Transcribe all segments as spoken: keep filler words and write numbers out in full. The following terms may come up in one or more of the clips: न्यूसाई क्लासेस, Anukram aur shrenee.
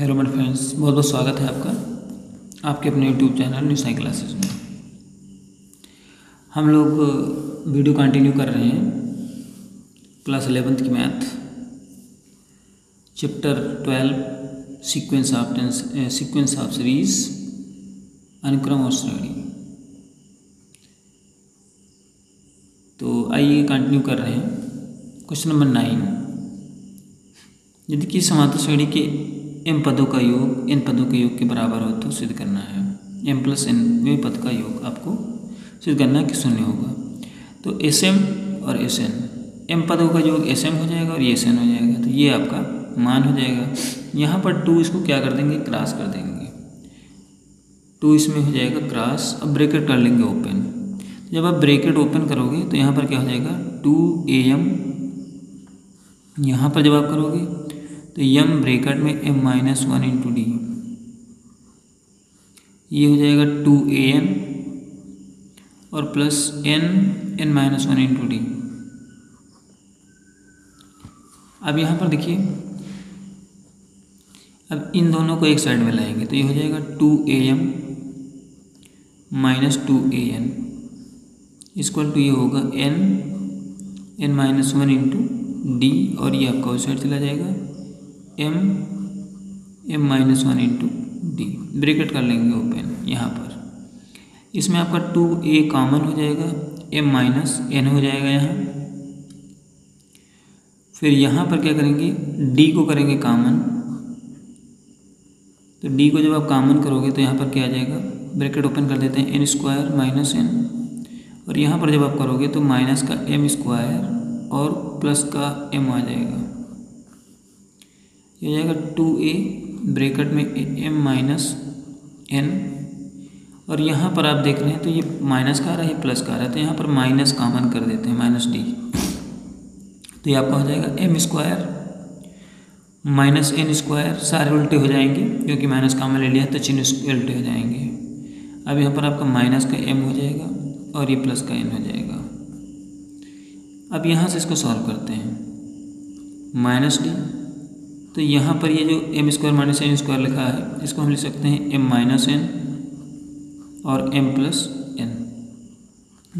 Hello my friends, बहुत बहुत स्वागत है आपका आपके अपने यूट्यूब चैनल न्यूसाई क्लासेस में। हम लोग वीडियो कंटिन्यू कर रहे हैं क्लास इलेवेंथ की math chapter twelve sequence of tens sequence of series अनुक्रम और श्रेणी। तो आइए कंटिन्यू कर रहे हैं क्वेश्चन नंबर नाइन। यदि कि समांतर श्रेणी के एम पदों का योग एन पदों के योग के बराबर हो तो सिद्ध करना है। एम प्लस एन में पद का योग आपको सिद्ध करना है कि शून्य होगा। तो एस एम और एस एन, एम पदों का योग एस एम हो जाएगा और ये एस एन हो जाएगा, तो ये आपका मान हो जाएगा। यहाँ पर टू इसको क्या कर देंगे, क्रॉस कर देंगे। टू इसमें हो जाएगा क्रॉस, अब ब्रेकेट कर लेंगे ओपन। जब आप ब्रेकेट ओपन करोगे तो यहाँ पर क्या हो जाएगा, टू ए एम। यहाँ पर जब आप करोगे तो यम ब्रेकेट में M minus one into D, ये हो जाएगा टू ए एन और plus N N minus one into D. अब यहाँ पर देखिए, अब इन दोनों को एक साइड में लाएंगे तो ये हो जाएगा two A M minus two A N equal to ये होगा N N minus one into D और ये आपका उस साइड चला जाएगा M M minus one into D. Bracket कर लेंगे ओपन। यहाँ पर इसमें आपका टू ए कॉमन हो जाएगा, एम माइनस एन हो जाएगा। यहाँ फिर यहाँ पर क्या करेंगे, डी को करेंगे कॉमन। तो डी को जब आप कॉमन करोगे तो यहाँ पर क्या आ जाएगा, ब्रेकेट ओपन कर देते हैं, एन स्क्वायर माइनस एन। और यहाँ पर जब आप करोगे तो माइनस का एम स्क्वायर और प्लस का एम आ जाएगा, ये जाएगा टू ए ब्रेकेट में एम माइनस एन। और यहाँ पर आप देख रहे हैं तो ये माइनस का आ रहा है, ये प्लस का आ रहा है, तो यहाँ पर माइनस कॉमन कर देते हैं, माइनस डी। तो ये आपका हो जाएगा M square minus N square. सारे उल्टे हो जाएंगे क्योंकि माइनस कॉमन ले लिया तो चिन्ह उल्टे हो जाएंगे। अब यहाँ पर आपका माइनस का एम हो जाएगा और ये प्लस का एन हो जाएगा। अब यहाँ से इसको सॉल्व करते हैं, माइनस डी। तो यहाँ पर ये जो M square minus N square लिखा है इसको हम लिख सकते हैं एम माइनस एन और एम प्लस एन,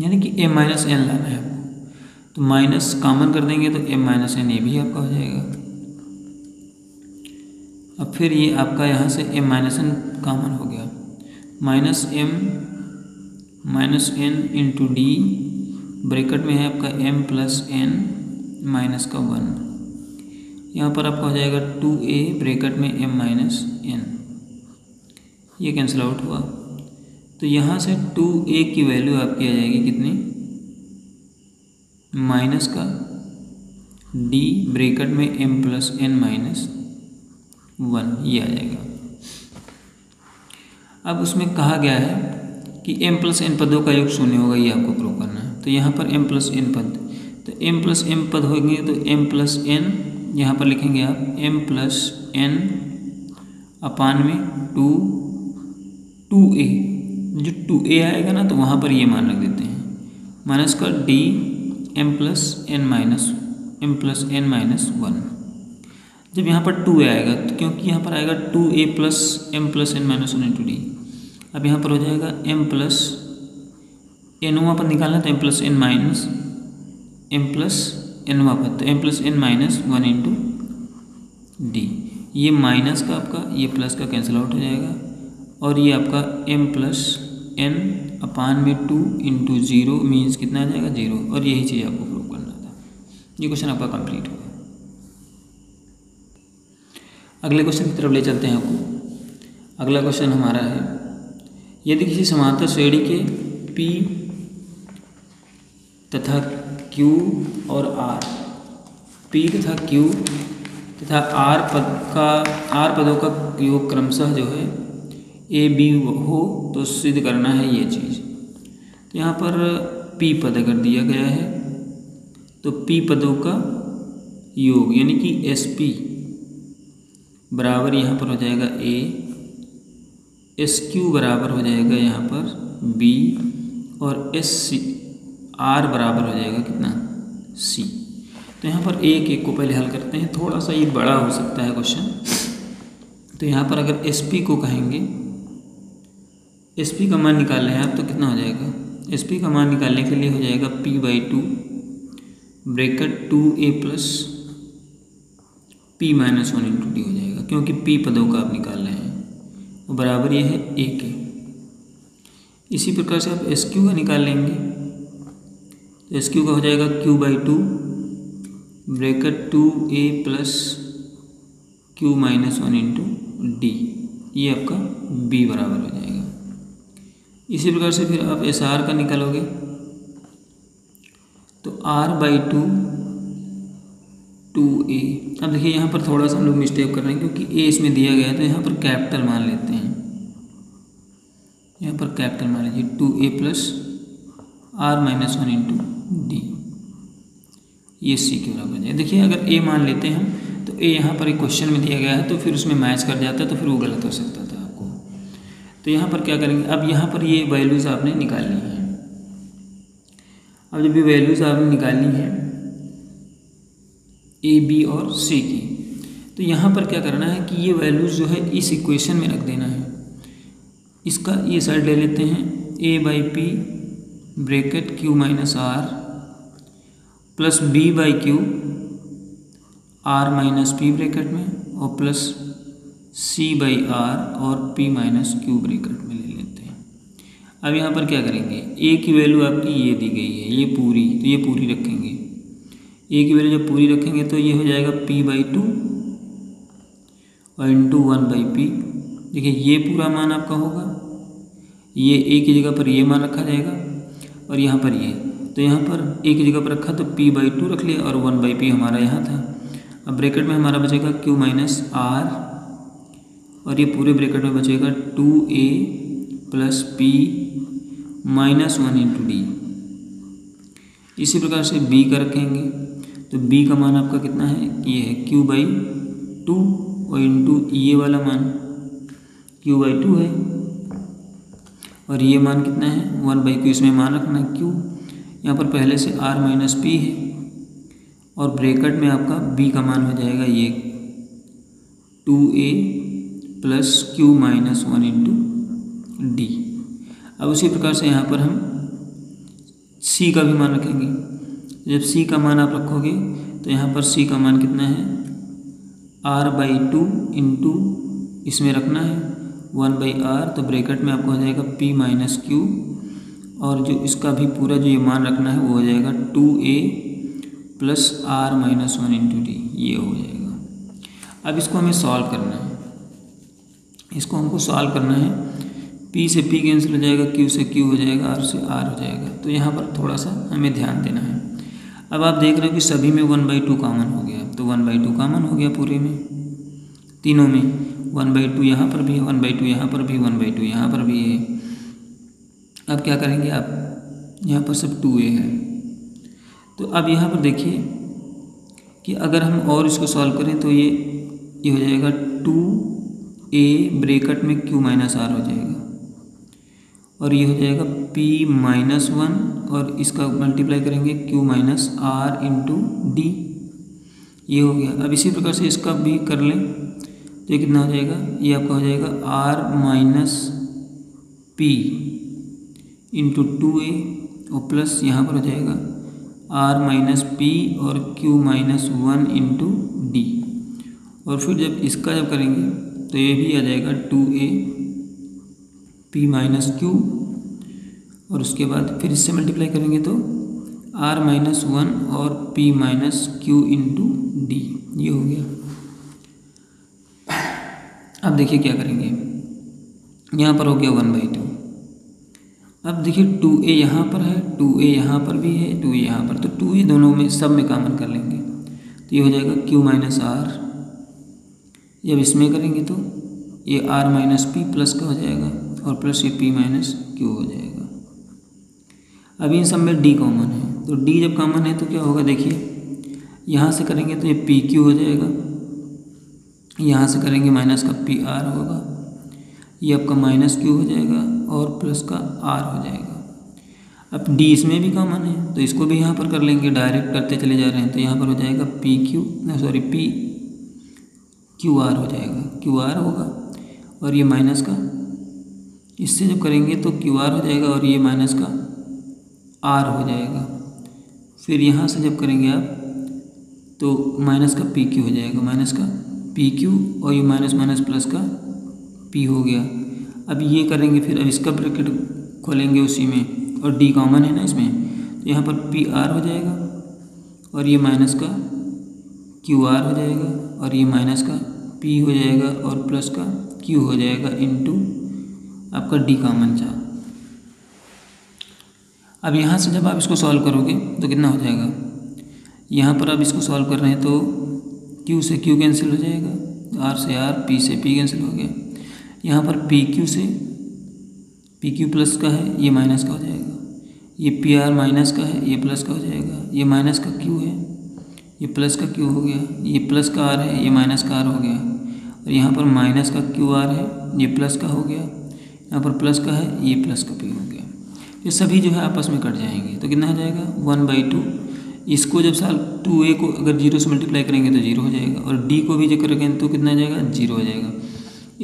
यानी कि एम माइनस एन लाना है। तो माइनस कॉमन कर देंगे तो एम माइनस एन ये भी आपका हो जाएगा। अब फिर ये आपका यहाँ से एम माइनस एन कॉमन हो गया, minus M minus N into D bracket में है आपका एम प्लस एन माइनस का वन। यहाँ पर आपका हो जाएगा टू ए ब्रेकेट में एम माइनस एन, ये कैंसिल आउट हुआ। तो यहाँ से टू ए की वैल्यू आपकी आ जाएगी कितनी, माइनस का डी ब्रेकेट में M plus N minus one, ये आ जाएगा। अब उसमें कहा गया है कि एम प्लस एन पदों का योग शून्य होगा, ये आपको प्रूव करना है। तो यहाँ पर एम प्लस एन पद, तो एम प्लस एम पद होंगे तो एम प्लस एन यहाँ पर लिखेंगे आप m प्लस एन अपान में टू टू ए, जो टू ए आएगा ना तो वहाँ पर ये मान रख देते हैं, माइनस का d m plus N minus M plus N minus one. जब यहाँ पर टू ए आएगा तो क्योंकि यहाँ पर आएगा टू ए plus M plus N minus one into D. अब यहाँ पर हो जाएगा m प्लस एन, वहाँ पर निकालना तो m plus N minus M plus N वापस, तो M plus N minus one into D. ये माइनस का आपका, ये प्लस का कैंसिल आउट हो जाएगा और ये आपका एम प्लस एन अपान में टू इंटू जीरो मीन्स कितना आ जाएगा, जीरो। और यही चीज़ आपको प्रूव करना था। ये क्वेश्चन आपका कंप्लीट होगा। अगले क्वेश्चन की तरफ ले चलते हैं आपको। अगला क्वेश्चन हमारा है, यदि किसी समांतर श्रेणी के पी तथा Q और R, P तथा Q तथा R पद का R पदों का योग क्रमशः जो है A B हो तो सिद्ध करना है ये चीज़। तो यहाँ पर P पद अगर दिया गया है तो P पदों का योग यानी कि S P बराबर यहाँ पर हो जाएगा A, S Q बराबर हो जाएगा यहाँ पर B और S C R बराबर हो जाएगा कितना, C। तो यहाँ पर एक एक को पहले हल करते हैं। थोड़ा सा ये बड़ा हो सकता है क्वेश्चन, तो यहाँ पर अगर एस पी को कहेंगे, एस पी का मान निकालना है आप, तो कितना हो जाएगा, एस पी का मान निकालने के लिए हो जाएगा P by two bracket two A plus P minus one into D हो जाएगा, क्योंकि पी पदों का आप निकाल रहे हैं, तो बराबर ये है ए के। इसी प्रकार से आप एस क्यू का निकाल लेंगे, तो एस क्यू का हो जाएगा Q by two bracket two A plus Q minus one into D, ये आपका बी बराबर हो जाएगा। इसी प्रकार से फिर आप एस आर का निकालोगे, तो आर बाई टू टू ए, अब देखिए यहाँ पर थोड़ा सा हम लोग मिस्टेक कर रहे हैं, क्योंकि ए इसमें दिया गया है तो यहाँ पर कैपिटल मान लेते हैं, यहाँ पर कैपिटल मान लीजिए two A plus are minus one into D, ये सी के बराबर हो जाए। देखिए अगर ए मान लेते हैं तो ए यहाँ पर एक क्वेश्चन में दिया गया है तो फिर उसमें मैच कर जाता है, तो फिर वो गलत हो सकता था आपको, तो यहाँ पर क्या करेंगे, अब यहाँ पर ये वैल्यूज़ आपने निकालनी है। अब जब ये वैल्यूज़ आपने निकालनी है ए बी और सी की, तो यहाँ पर क्या करना है कि ये वैल्यूज़ जो है इस इक्वेशन में रख देना है। इसका ये साइड ले लेते हैं, ए by P bracket Q minus are plus B by Q R minus P bracket में, और प्लस सी बाई आर और पी माइनस क्यू ब्रेकेट में ले लेते हैं। अब यहाँ पर क्या करेंगे, ए की वैल्यू आपकी ये दी गई है, ये पूरी, तो ये पूरी रखेंगे, ए की वैल्यू जब पूरी रखेंगे तो ये हो जाएगा पी बाई टू और इंटू वन बाई पी। देखिए ये पूरा मान आपका होगा, ये ए की जगह पर ये मान रखा जाएगा और यहाँ पर ये, तो यहाँ पर ए की जगह पर रखा तो पी बाई टू रख लिया और वन बाई पी हमारा यहाँ था। अब ब्रैकेट में हमारा बचेगा क्यू माइनस आर और ये पूरे ब्रैकेट में बचेगा टू ए plus P minus one into D. इसी प्रकार से बी का रखेंगे, तो बी का मान आपका कितना है, ये है q बाई टू और इंटू ये वाला मान q बाई टू है और ये मान कितना है वन बाई क्यू, इसमें मान रखना q, यहाँ पर पहले से r माइनस पी है और ब्रेकेट में आपका b का मान हो जाएगा ये टू ए plus Q minus one into D. अब उसी प्रकार से यहाँ पर हम c का भी मान रखेंगे, जब c का मान आप रखोगे तो यहाँ पर c का मान कितना है r बाई टू इंटू इसमें रखना है वन बाई आर, तो ब्रैकेट में आपको हो जाएगा p माइनस क्यू और जो इसका भी पूरा जो ये मान रखना है वो हो जाएगा two A plus are minus one into D, ये हो जाएगा। अब इसको हमें सॉल्व करना है, इसको हमको सॉल्व करना है, p से p कैंसिल हो जाएगा, q से q हो जाएगा, r से r हो जाएगा, तो यहाँ पर थोड़ा सा हमें ध्यान देना है। अब आप देख रहे हो कि सभी में वन बाई टू कामन हो गया, तो वन बाई टू कामन हो गया पूरे में, तीनों में वन बाई टू यहाँ पर भी है, वन बाई टू यहाँ पर भी, वन बाई टू यहाँ पर भी है। अब क्या करेंगे आप, यहाँ पर सब टू ए है, तो अब यहाँ पर देखिए कि अगर हम और इसको सॉल्व करें तो ये ये हो जाएगा टू ए ब्रेकेट में क्यू माइनस आर हो जाएगा और ये हो जाएगा p माइनस वन और इसका मल्टीप्लाई करेंगे q minus r into D, ये हो गया। अब इसी प्रकार से इसका भी कर लें तो ये कितना हो जाएगा, ये आपका हो जाएगा r minus p into two a और प्लस यहाँ पर हो जाएगा r माइनस पी और q minus one into D, और फिर जब इसका जब करेंगे तो ये भी आ जाएगा two a p minus q और उसके बाद फिर इससे मल्टीप्लाई करेंगे तो r माइनस वन और p minus q into D, ये हो गया। अब देखिए क्या करेंगे, यहाँ पर हो गया वन बाई टू, अब देखिए टू ए यहाँ पर है, टू ए यहाँ पर भी है, टू ए यहाँ पर, तो टू ए दोनों में सब में कामन कर लेंगे, तो ये हो जाएगा q माइनस आर, जब इसमें करेंगे तो ये r माइनस पी प्लस का हो जाएगा और प्लस ये p माइनस क्यू हो जाएगा। अब इन सब में d कॉमन है, तो d जब कॉमन है तो क्या होगा, देखिए यहाँ से करेंगे तो ये पी क्यू हो जाएगा, यहाँ से करेंगे माइनस का पी आर होगा, ये आपका माइनस क्यू हो जाएगा और प्लस का r हो जाएगा। अब d इसमें भी कॉमन है तो इसको भी यहाँ पर कर लेंगे, डायरेक्ट करते चले जा रहे हैं, तो यहाँ पर हो जाएगा p q sorry p q r हो जाएगा, क्यू आर होगा और ये माइनस का, इससे जब करेंगे तो क्यू आर हो जाएगा और ये माइनस का आर हो जाएगा। फिर यहाँ से जब करेंगे आप तो माइनस का पी क्यू हो जाएगा, माइनस का पी क्यू और ये माइनस माइनस प्लस का पी हो गया। अब ये करेंगे फिर, अब इसका ब्रैकेट खोलेंगे उसी में और डी कॉमन है ना इसमें, तो यहाँ पर पी आर हो जाएगा और ये माइनस का क्यू आर हो जाएगा और ये माइनस का पी हो जाएगा और प्लस का क्यू हो जाएगा इनटू आपका डी कॉमन जा। अब यहाँ से जब आप इसको सॉल्व करोगे तो कितना हो जाएगा, यहाँ पर आप इसको सॉल्व कर रहे हैं तो क्यू से क्यू कैंसिल हो जाएगा, आर से आर, पी से पी कैंसिल हो गया। यहाँ पर पी क्यू से पी क्यू प्लस का है, ये माइनस का हो जाएगा, ये पी आर माइनस का है, ये प्लस का हो जाएगा, ये माइनस का क्यू है, ये प्लस का क्यू हो गया, ये प्लस का आर है, ये माइनस का आर हो गया, और यहाँ पर माइनस का क्यू आर है, ये प्लस का हो गया, यहाँ पर प्लस का है, ये प्लस का पी हो गया। ये सभी जो है आपस में कट जाएंगे तो कितना हो जाएगा, वन बाई टू। इसको जब साल टू ए को अगर जीरो से मल्टीप्लाई करेंगे तो जीरो हो जाएगा और डी को भी जब करेंगे तो कितना हो जाएगा, जीरो हो जाएगा।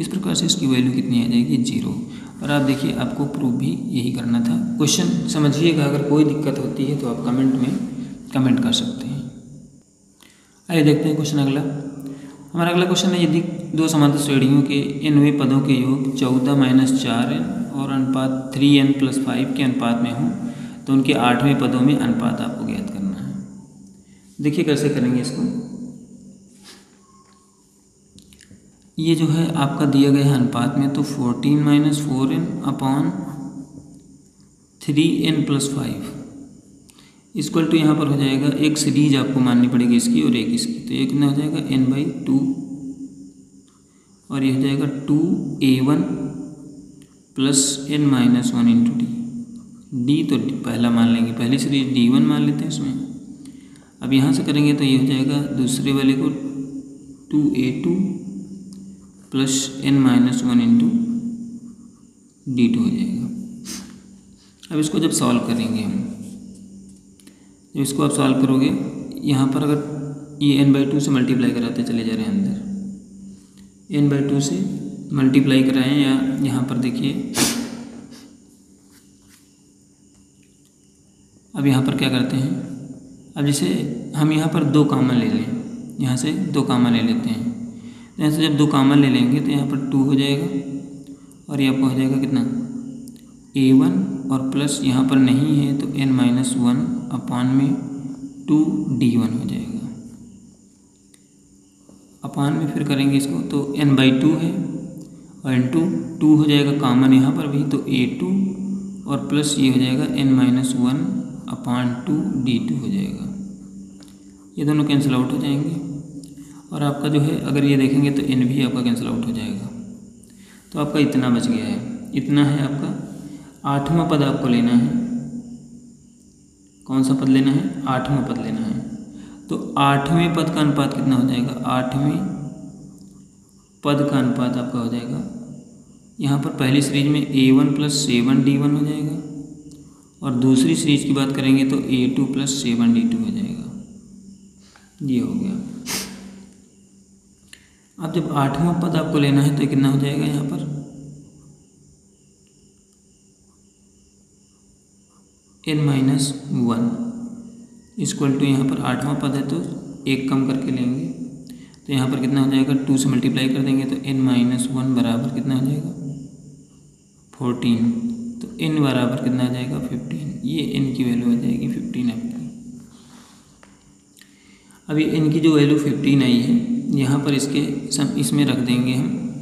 इस प्रकार से इसकी वैल्यू कितनी आ जाएगी, जीरो। और आप देखिए आपको प्रूफ भी यही करना था। क्वेश्चन समझिएगा, अगर कोई दिक्कत होती है तो आप कमेंट में कमेंट कर सकते हैं। आइए देखते हैं क्वेश्चन अगला। हमारा अगला क्वेश्चन है, यदि दो समांतर श्रेणियों के एनवें पदों के योग चौदह माइनस चार एन और अनुपात थ्री एन प्लस फाइव के अनुपात में हों तो उनके आठवें पदों में अनुपात आपको ज्ञात करना है। देखिए कैसे करेंगे इसको। ये जो है आपका दिया गया है अनुपात में, तो fourteen minus four n upon three n plus five is equal to, यहाँ पर हो जाएगा एक सीरीज आपको माननी पड़ेगी इसकी और एक इसकी, तो ये कितना हो जाएगा एन बाई टू और ये हो जाएगा two a one plus N minus one into d. D तो पहला मान लेंगे, पहली सीरीज डी वन मान लेते हैं इसमें। अब यहाँ से करेंगे तो ये हो जाएगा दूसरे वाले को two a two plus N minus one into d two हो जाएगा। अब इसको जब सॉल्व करेंगे हम, जब इसको आप सॉल्व करोगे, यहाँ पर अगर ये एन बाई टू से मल्टीप्लाई कराते चले जा रहे हैं अंदर, एन बाई टू से मल्टीप्लाई कराएं, या यहाँ पर देखिए, अब यहाँ पर क्या करते हैं, अब जैसे हम यहाँ पर दो कॉमन ले लें, यहाँ से दो कॉमन ले लेते हैं, तो यहाँ से जब दो कॉमन ले लेंगे तो यहाँ पर टू हो जाएगा और ये आपको हो जाएगा कितना ए वन और प्लस यहाँ पर नहीं है तो एन माइनस वन अपान में टू डी वन हो जाएगा। अपान में फिर करेंगे इसको तो एन बाई टू है और एन टू टू हो जाएगा कॉमन यहाँ पर भी, तो ए टू और प्लस ये हो जाएगा n minus one upon two d two हो जाएगा। ये दोनों कैंसिल आउट हो जाएंगे और आपका जो है अगर ये देखेंगे तो एन भी आपका कैंसिल आउट हो जाएगा। तो आपका इतना बच गया है, इतना है आपका। आठवां पद आपको लेना है, कौन सा पद लेना है, आठवां पद लेना है। तो आठवें पद का अनुपात कितना हो जाएगा, आठवें पद का अनुपात आपका हो जाएगा, यहाँ पर पहली सीरीज में a one plus seven d one हो जाएगा और दूसरी सीरीज की बात करेंगे तो a two plus seven d two हो जाएगा। ये हो गया। अब जब आठवां पद आपको लेना है तो कितना हो जाएगा, यहाँ पर n minus one equal to, यहाँ पर आठवां पद है तो एक कम करके लेंगे, तो यहाँ पर कितना हो जाएगा, टू से मल्टीप्लाई कर देंगे तो एन माइनस वन बराबर कितना हो जाएगा, फोर्टीन। तो एन बराबर कितना हो जाएगा, फिफ्टीन। ये एन की वैल्यू हो जाएगी फिफ्टीन आपकी। अभी एन की जो वैल्यू फिफ्टीन आई है, यहाँ पर इसके सम इसमें रख देंगे हम,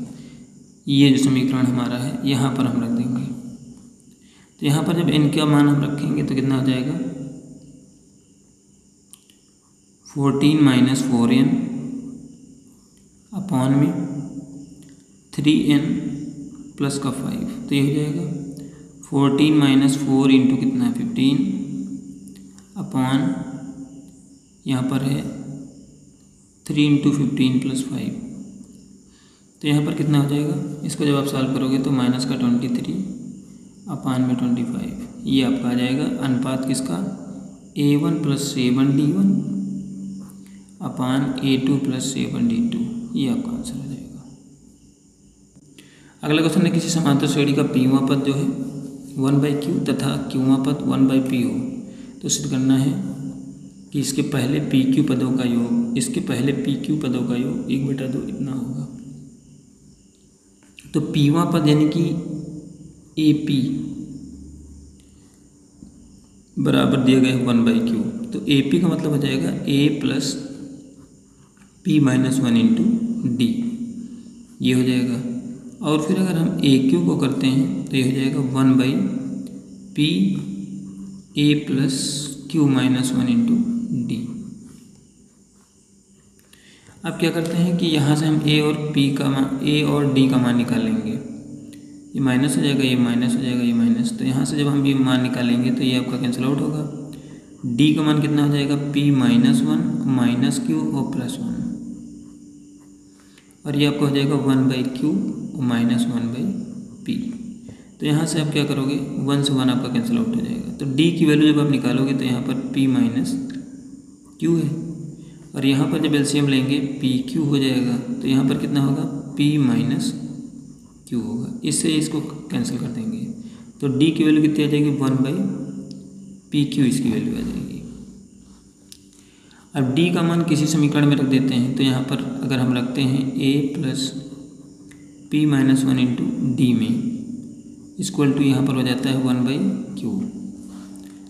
ये जो समीकरण हमारा है यहाँ पर हम रख देंगे। तो यहाँ पर जब n का मान हम रखेंगे तो कितना हो जाएगा, fourteen minus four n upon में थ्री एन प्लस का फाइव, तो ये हो जाएगा फोर्टीन माइनस फोर इंटू कितना है फिफ्टीन अपॉन, यहाँ पर है three into fifteen plus five, तो यहाँ पर कितना हो जाएगा, इसको जब आप सॉल्व करोगे तो माइनस का ट्वेंटी थ्री अपान में ट्वेंटी फाइव। ये आपका आ जाएगा अनुपात किसका, a one plus seven d one upon a two plus seven d two. ये आपका आंसर हो जाएगा। अगला क्वेश्चन है किसी समांतर श्रेणी का पीवा पद जो है वन बाई क्यू तथा क्यूवा पद वन बाई पी हो, तो सिद्ध करना है कि इसके पहले पी क्यू पदों का योग इसके पहले पी क्यू पदों का योग एक बटा दो इतना होगा। तो पीवा पद यानी कि ए पी बराबर दिया गया है वन बाई क्यू, तो ए पी का मतलब हो जाएगा a plus P minus one into D, ये हो जाएगा। और फिर अगर हम ए क्यू को करते हैं तो ये हो जाएगा one by p a plus Q minus one into D. अब क्या करते हैं कि यहाँ से हम ए और पी का मान ए और डी का मान निकालेंगे, ये माइनस हो जाएगा ये माइनस हो जाएगा ये माइनस, तो यहाँ से जब हम ये मान निकालेंगे तो ये आपका कैंसिल आउट होगा। डी का मान कितना हो जाएगा p minus one minus q और प्लस वन, और ये आपका हो जाएगा वन बाई क्यू और माइनस वन बाई पी। तो यहाँ से आप क्या करोगे वन से वन आपका कैंसिल आउट हो जाएगा, तो डी की वैल्यू जब आप निकालोगे तो यहाँ पर पी माइनस क्यू है, और यहाँ पर जब एलसीएम लेंगे पी क्यू हो जाएगा, तो यहाँ पर कितना होगा पी माइनस क्यू होगा, इससे इसको कैंसिल कर देंगे। तो डी की वैल्यू कितनी आ जाएगी वन बाई पी क्यू, इसकी वैल्यू आ जाएगी। अब डी का मान किसी समीकरण में रख देते हैं, तो यहाँ पर अगर हम रखते हैं a plus P minus one into d में इक्वल टू यहाँ पर हो जाता है वन बाई क्यू,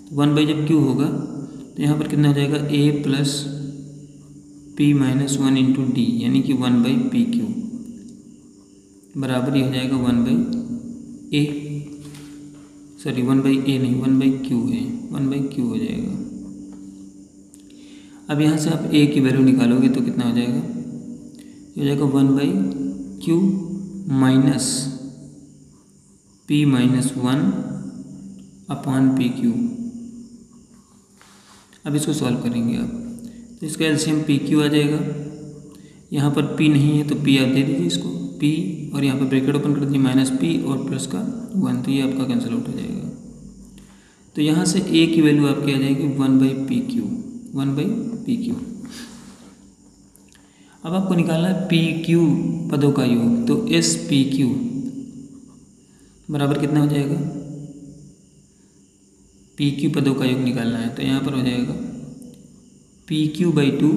तो वन बाई जब क्यू होगा तो यहाँ पर कितना हो जाएगा a plus P minus one into d यानी कि वन बाई पी क्यू बराबर ही हो जाएगा one by a sorry one by a नहीं वन बाई क्यू है वन बाई क्यू हो जाएगा। अब यहाँ से आप ए की वैल्यू निकालोगे तो कितना हो जाएगा, हो जाएगा one by q minus p minus one upon p q. अब इसको सॉल्व करेंगे आप, तो इसका एलसीएम पी क्यू आ जाएगा, यहाँ पर पी नहीं है तो पी आप दे दीजिए इसको पी, और यहाँ पर ब्रैकेट ओपन कर दीजिए माइनस पी और प्लस का वन, तो ये आपका कैंसिल आउट हो जाएगा। तो यहाँ से ए की वैल्यू आपकी आ जाएगी one by p q one by p q. अब आपको निकालना है पी क्यू पदों का योग, तो एस पी क्यू बराबर कितना हो जाएगा, पी क्यू पदों का योग निकालना है, तो यहाँ पर हो जाएगा p q by two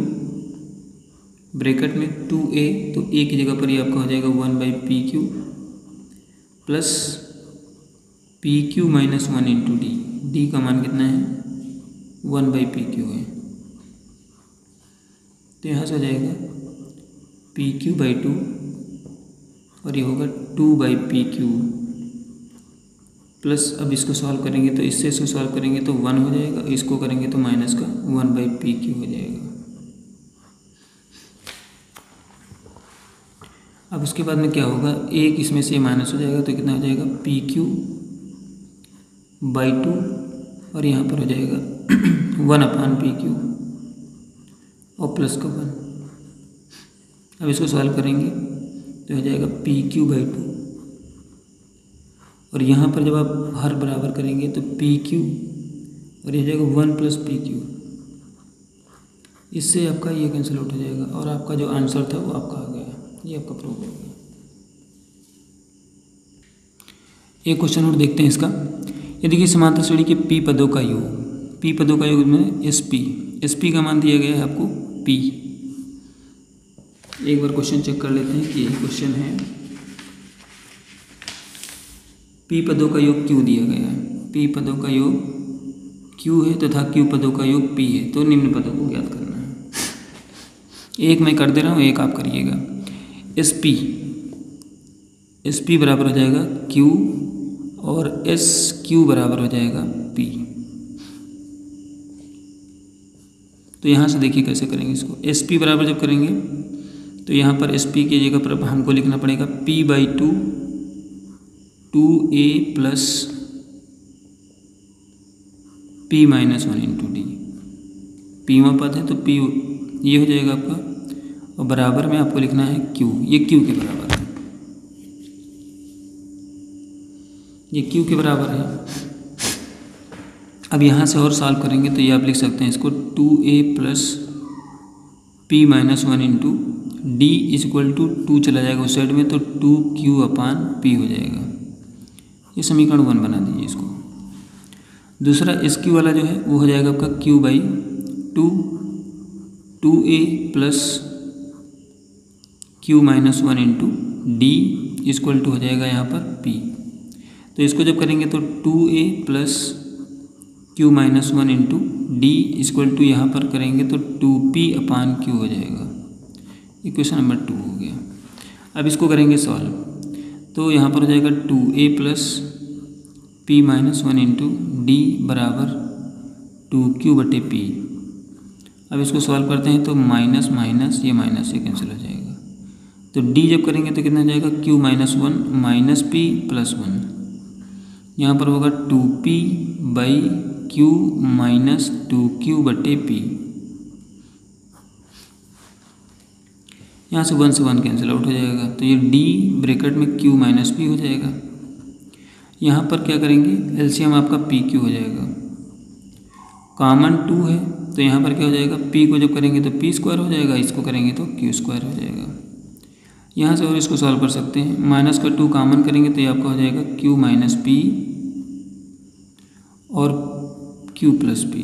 bracket में टू ए, तो ए की जगह पर ये आपका हो जाएगा one by p q plus p q minus one into d, d का मान कितना है वन बाई पी क्यू है, तो यहाँ से हो जाएगा पी क्यू बाई टू और ये होगा two by p q plus. अब इसको सॉल्व करेंगे तो इससे इसको सॉल्व करेंगे तो वन हो जाएगा, इसको करेंगे तो माइनस का वन बाई पी क्यू हो जाएगा। अब उसके बाद में क्या होगा, एक इसमें से माइनस हो जाएगा तो कितना हो जाएगा पी क्यू बाई टू और यहाँ पर हो जाएगा वन अपॉन पी क्यू और प्लस का वन। अब इसको सॉल्व करेंगे तो हो जाएगा पी क्यू बाई टू और यहाँ पर जब आप हर बराबर करेंगे तो पी क्यू और ये हो जाएगा वन प्लस पी क्यू, इससे आपका ये कैंसिल आउट हो जाएगा और आपका जो आंसर था वो आपका आ गया, ये आपका प्रूफ हो गया। एक क्वेश्चन और देखते हैं इसका, यदि कि समांतर श्रेणी के पी पदों का योग पी पदों का योग में एस पी एस पी का मान दिया गया है आपको पी। एक बार क्वेश्चन चेक कर लेते हैं कि यही क्वेश्चन है। पी पदों का योग क्यू दिया गया है, पी पदों का योग क्यू है तथा क्यू पदों का योग पी है, तो निम्न पदों को ज्ञात करना है। एक मैं कर दे रहा हूँ, एक आप करिएगा। एस पी एस पी बराबर हो जाएगा क्यू और एस क्यू बराबर हो जाएगा पी। तो यहाँ से देखिए कैसे करेंगे इसको, एस पी बराबर जब करेंगे तो यहाँ पर एस पी की जगह पर हमको लिखना पड़ेगा p by two two A plus P minus one into d, पीवा पद है तो पी ये हो जाएगा आपका, और बराबर में आपको लिखना है Q, ये Q के बराबर है ये Q के बराबर है। अब यहाँ से और सॉल्व करेंगे तो ये आप लिख सकते हैं इसको two A plus P minus one into d is equal to two चला जाएगा उस साइड में, तो टू क्यू अपान पी हो जाएगा। ये समीकरण वन बना दीजिए इसको। दूसरा एस क्यू वाला जो है वो हो जाएगा आपका q by two, two A plus Q minus one into d is equal to हो जाएगा यहाँ पर पी। तो इसको जब करेंगे तो two A plus Q minus one into d is equal to यहाँ पर करेंगे तो टू पी अपान क्यू हो जाएगा। इक्वेशन नंबर टू हो गया। अब इसको करेंगे सॉल्व, तो यहाँ पर हो जाएगा टू ए plus P minus one into d बराबर टू क्यू बटे पी। अब इसको सॉल्व करते हैं तो माइनस माइनस ये माइनस ये कैंसिल हो जाएगा, तो डी जब करेंगे तो कितना हो जाएगा q minus one minus p plus one, यहाँ पर होगा two p by q minus two q बटे पी। यहाँ से वन से वन कैंसिल आउट हो जाएगा, तो ये डी ब्रैकेट में क्यू माइनस पी हो जाएगा। यहाँ पर क्या करेंगे एलसीएम आपका पी क्यू हो जाएगा, कॉमन टू है तो यहाँ पर क्या हो जाएगा पी को जब करेंगे तो पी स्क्वायर हो जाएगा, इसको करेंगे तो क्यू स्क्वायर हो जाएगा। यहाँ से और इसको सॉल्व कर सकते हैं, माइनस का टू कॉमन करेंगे तो ये आपका हो जाएगा क्यू माइनस पी और क्यू प्लस पी,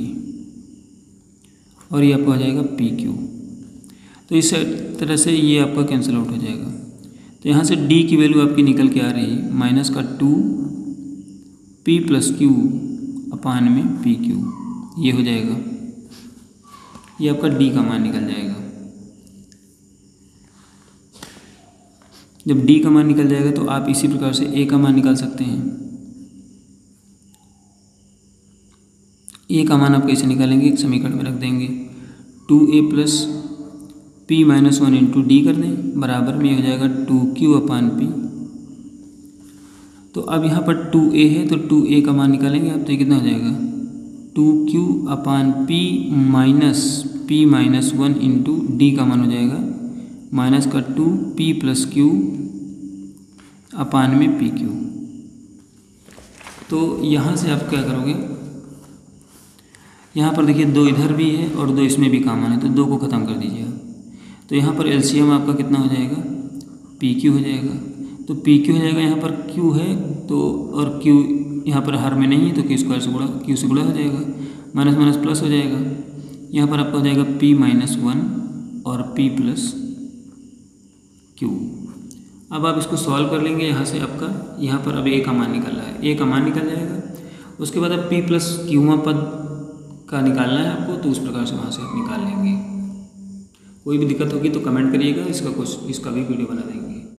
और ये आपका हो जाएगा पी क्यू। तो इस तरह से ये आपका कैंसिल आउट हो जाएगा। तो यहाँ से d की वैल्यू आपकी निकल के आ रही है माइनस का two p plus q upon में पी क्यू, ये हो जाएगा, ये आपका d का मान निकल जाएगा। जब d का मान निकल जाएगा तो आप इसी प्रकार से a का मान निकाल सकते हैं। a का मान आप कैसे निकालेंगे, एक समीकरण में रख देंगे टू ए plus P minus one into d कर दें, बराबर में हो जाएगा टू क्यू अपान पी। तो अब यहाँ पर टू ए है तो टू ए का मान निकालेंगे आप, तो ये कितना हो जाएगा two q upon p minus p minus one into d का मान हो जाएगा माइनस का two p plus q upon में पी क्यू। तो यहाँ से आप क्या करोगे, यहाँ पर देखिए दो इधर भी है और दो इसमें भी कॉमन है, तो दो को ख़त्म कर दीजिए। तो यहाँ पर एलसीएम आपका कितना हो जाएगा पी क्यू हो जाएगा, तो पी क्यू हो जाएगा, यहाँ पर क्यू है तो और क्यू यहाँ पर हर में नहीं है तो क्यू स्क्वायर से गुणा क्यू से गुणा हो जाएगा, माइनस माइनस प्लस हो जाएगा। यहाँ पर आपका हो जाएगा पी माइनस वन और पी प्लस क्यू। अब आप इसको सॉल्व कर लेंगे, यहाँ से आपका यहाँ पर अब ए का मान निकल रहा है, ए का मान निकल जाएगा। उसके बाद अब पी प्लस क्यूवा पद का निकालना है आपको, तो उस प्रकार से वहाँ से आप निकाल लेंगे। कोई भी दिक्कत होगी तो कमेंट करिएगा, इसका कुछ इसका भी वीडियो बना देंगे।